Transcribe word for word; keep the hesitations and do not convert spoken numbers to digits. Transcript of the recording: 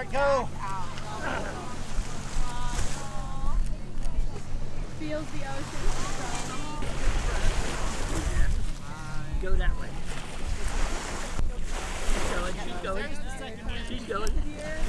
Alright, go. Feels the ocean. Go that way. She's going. She's going. She's going.